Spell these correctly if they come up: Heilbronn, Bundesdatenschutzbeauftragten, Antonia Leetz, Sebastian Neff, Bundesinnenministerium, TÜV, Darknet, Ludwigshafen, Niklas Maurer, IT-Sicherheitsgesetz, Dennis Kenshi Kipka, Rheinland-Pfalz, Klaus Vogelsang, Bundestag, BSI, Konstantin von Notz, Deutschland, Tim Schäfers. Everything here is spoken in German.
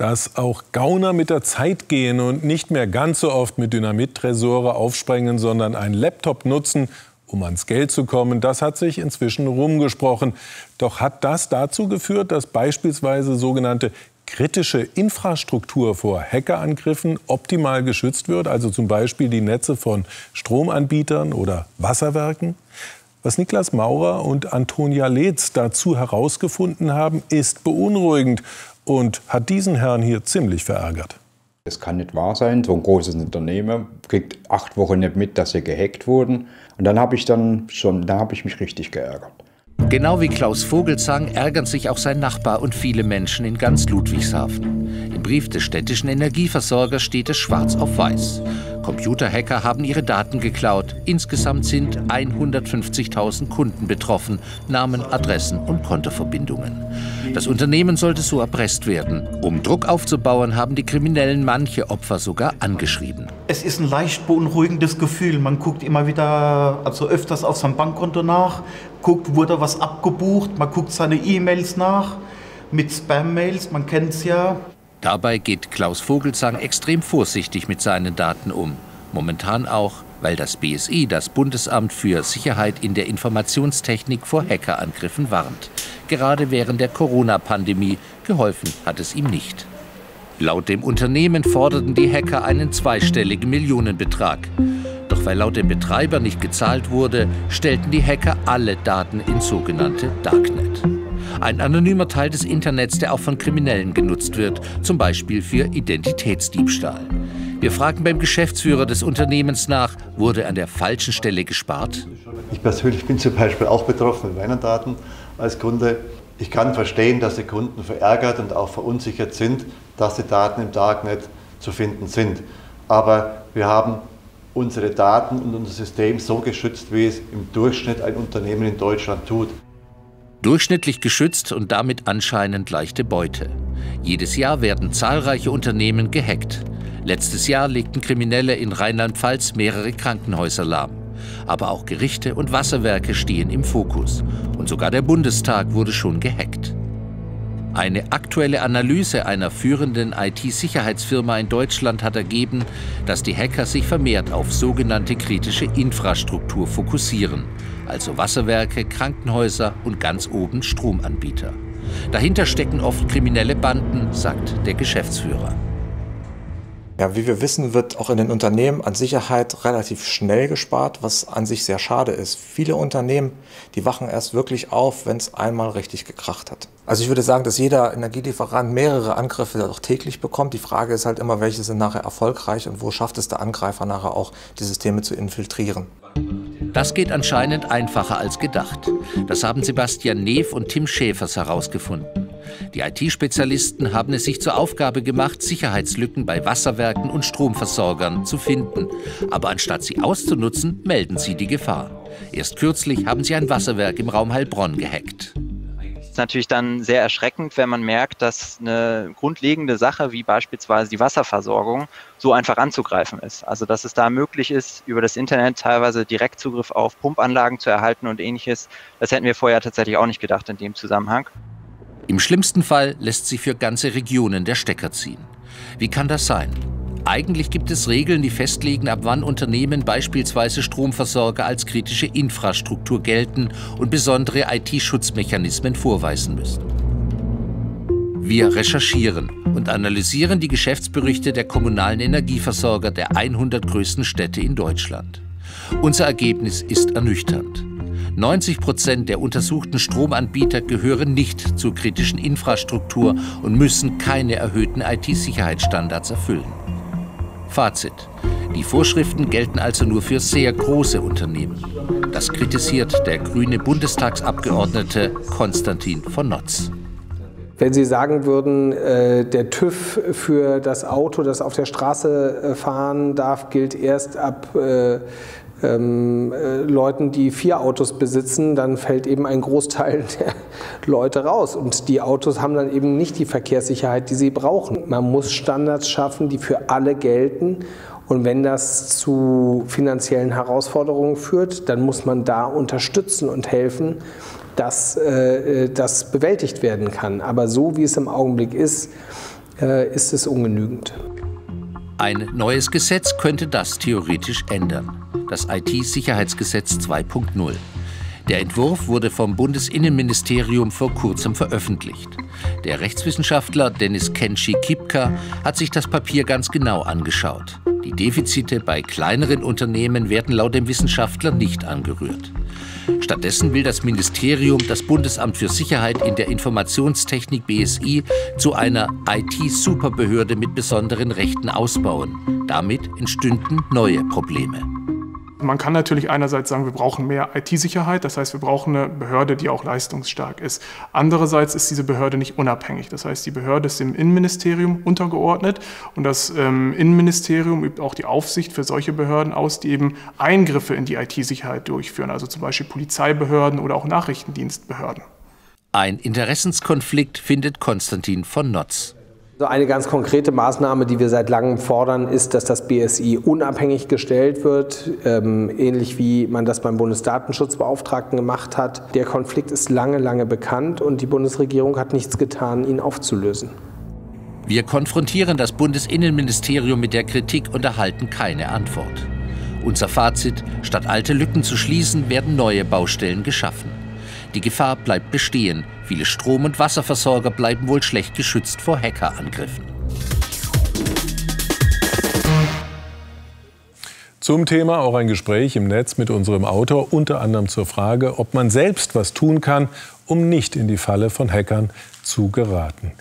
dass auch Gauner mit der Zeit gehen und nicht mehr ganz so oft mit Dynamittresore aufsprengen, sondern einen Laptop nutzen, um ans Geld zu kommen. Das hat sich inzwischen rumgesprochen. Doch hat das dazu geführt, dass beispielsweise sogenannte kritische Infrastruktur vor Hackerangriffen optimal geschützt wird, also zum Beispiel die Netze von Stromanbietern oder Wasserwerken? Was Niklas Maurer und Antonia Leetz dazu herausgefunden haben, ist beunruhigend und hat diesen Herrn hier ziemlich verärgert. Es kann nicht wahr sein, so ein großes Unternehmen kriegt 8 Wochen nicht mit, dass sie gehackt wurden. Und dann habe ich mich richtig geärgert. Genau wie Klaus Vogelsang ärgern sich auch sein Nachbar und viele Menschen in ganz Ludwigshafen. Im Brief des städtischen Energieversorgers steht es schwarz auf weiß. Computerhacker haben ihre Daten geklaut. Insgesamt sind 150.000 Kunden betroffen, Namen, Adressen und Kontoverbindungen. Das Unternehmen sollte so erpresst werden. Um Druck aufzubauen, haben die Kriminellen manche Opfer sogar angeschrieben. Es ist ein leicht beunruhigendes Gefühl. Man guckt immer wieder, also öfters auf sein Bankkonto nach. Guckt, wurde was abgebucht, man guckt seine E-Mails nach, mit Spam-Mails, man kennt's ja. Dabei geht Klaus Vogelsang extrem vorsichtig mit seinen Daten um. Momentan auch, weil das BSI, das Bundesamt für Sicherheit in der Informationstechnik, vor Hackerangriffen warnt. Gerade während der Corona-Pandemie, geholfen hat es ihm nicht. Laut dem Unternehmen forderten die Hacker einen zweistelligen Millionenbetrag. Doch weil laut dem Betreiber nicht gezahlt wurde, stellten die Hacker alle Daten ins sogenannte Darknet. Ein anonymer Teil des Internets, der auch von Kriminellen genutzt wird, zum Beispiel für Identitätsdiebstahl. Wir fragen beim Geschäftsführer des Unternehmens nach, wurde an der falschen Stelle gespart? Ich persönlich bin zum Beispiel auch betroffen mit meinen Daten als Kunde. Ich kann verstehen, dass die Kunden verärgert und auch verunsichert sind, dass die Daten im Darknet zu finden sind. Aber wir haben unsere Daten und unser System so geschützt, wie es im Durchschnitt ein Unternehmen in Deutschland tut. Durchschnittlich geschützt und damit anscheinend leichte Beute. Jedes Jahr werden zahlreiche Unternehmen gehackt. Letztes Jahr legten Kriminelle in Rheinland-Pfalz mehrere Krankenhäuser lahm. Aber auch Gerichte und Wasserwerke stehen im Fokus. Und sogar der Bundestag wurde schon gehackt. Eine aktuelle Analyse einer führenden IT-Sicherheitsfirma in Deutschland hat ergeben, dass die Hacker sich vermehrt auf sogenannte kritische Infrastruktur fokussieren, also Wasserwerke, Krankenhäuser und ganz oben Stromanbieter. Dahinter stecken oft kriminelle Banden, sagt der Geschäftsführer. Ja, wie wir wissen, wird auch in den Unternehmen an Sicherheit relativ schnell gespart, was an sich sehr schade ist. Viele Unternehmen, die wachen erst wirklich auf, wenn es einmal richtig gekracht hat. Also ich würde sagen, dass jeder Energielieferant mehrere Angriffe auch täglich bekommt. Die Frage ist halt immer, welche sind nachher erfolgreich und wo schafft es der Angreifer nachher auch, die Systeme zu infiltrieren. Das geht anscheinend einfacher als gedacht. Das haben Sebastian Neff und Tim Schäfers herausgefunden. Die IT-Spezialisten haben es sich zur Aufgabe gemacht, Sicherheitslücken bei Wasserwerken und Stromversorgern zu finden. Aber anstatt sie auszunutzen, melden sie die Gefahr. Erst kürzlich haben sie ein Wasserwerk im Raum Heilbronn gehackt. Es ist natürlich dann sehr erschreckend, wenn man merkt, dass eine grundlegende Sache wie beispielsweise die Wasserversorgung so einfach anzugreifen ist. Also dass es da möglich ist, über das Internet teilweise Direktzugriff auf Pumpanlagen zu erhalten und Ähnliches. Das hätten wir vorher tatsächlich auch nicht gedacht in dem Zusammenhang. Im schlimmsten Fall lässt sich für ganze Regionen der Stecker ziehen. Wie kann das sein? Eigentlich gibt es Regeln, die festlegen, ab wann Unternehmen, beispielsweise Stromversorger, als kritische Infrastruktur gelten und besondere IT-Schutzmechanismen vorweisen müssen. Wir recherchieren und analysieren die Geschäftsberichte der kommunalen Energieversorger der 100 größten Städte in Deutschland. Unser Ergebnis ist ernüchternd. 90% der untersuchten Stromanbieter gehören nicht zur kritischen Infrastruktur und müssen keine erhöhten IT-Sicherheitsstandards erfüllen. Fazit: Die Vorschriften gelten also nur für sehr große Unternehmen. Das kritisiert der grüne Bundestagsabgeordnete Konstantin von Notz. Wenn Sie sagen würden, der TÜV für das Auto, das auf der Straße fahren darf, gilt erst ab Leuten, die 4 Autos besitzen, dann fällt eben ein Großteil der Leute raus. Und die Autos haben dann eben nicht die Verkehrssicherheit, die sie brauchen. Man muss Standards schaffen, die für alle gelten. Und wenn das zu finanziellen Herausforderungen führt, dann muss man da unterstützen und helfen, dass das bewältigt werden kann. Aber so wie es im Augenblick ist, ist es ungenügend. Ein neues Gesetz könnte das theoretisch ändern. Das IT-Sicherheitsgesetz 2.0. Der Entwurf wurde vom Bundesinnenministerium vor kurzem veröffentlicht. Der Rechtswissenschaftler Dennis Kenshi Kipka hat sich das Papier ganz genau angeschaut. Die Defizite bei kleineren Unternehmen werden laut dem Wissenschaftler nicht angerührt. Stattdessen will das Ministerium das Bundesamt für Sicherheit in der Informationstechnik BSI zu einer IT-Superbehörde mit besonderen Rechten ausbauen. Damit entstünden neue Probleme. Man kann natürlich einerseits sagen, wir brauchen mehr IT-Sicherheit, das heißt, wir brauchen eine Behörde, die auch leistungsstark ist. Andererseits ist diese Behörde nicht unabhängig, das heißt, die Behörde ist dem Innenministerium untergeordnet und das Innenministerium übt auch die Aufsicht für solche Behörden aus, die eben Eingriffe in die IT-Sicherheit durchführen, also zum Beispiel Polizeibehörden oder auch Nachrichtendienstbehörden. Ein Interessenskonflikt findet Konstantin von Notz. Eine ganz konkrete Maßnahme, die wir seit langem fordern, ist, dass das BSI unabhängig gestellt wird, ähnlich wie man das beim Bundesdatenschutzbeauftragten gemacht hat. Der Konflikt ist lange, lange bekannt und die Bundesregierung hat nichts getan, ihn aufzulösen. Wir konfrontieren das Bundesinnenministerium mit der Kritik und erhalten keine Antwort. Unser Fazit: Statt alte Lücken zu schließen, werden neue Baustellen geschaffen. Die Gefahr bleibt bestehen. Viele Strom- und Wasserversorger bleiben wohl schlecht geschützt vor Hackerangriffen. Zum Thema auch ein Gespräch im Netz mit unserem Autor, unter anderem zur Frage, ob man selbst was tun kann, um nicht in die Falle von Hackern zu geraten.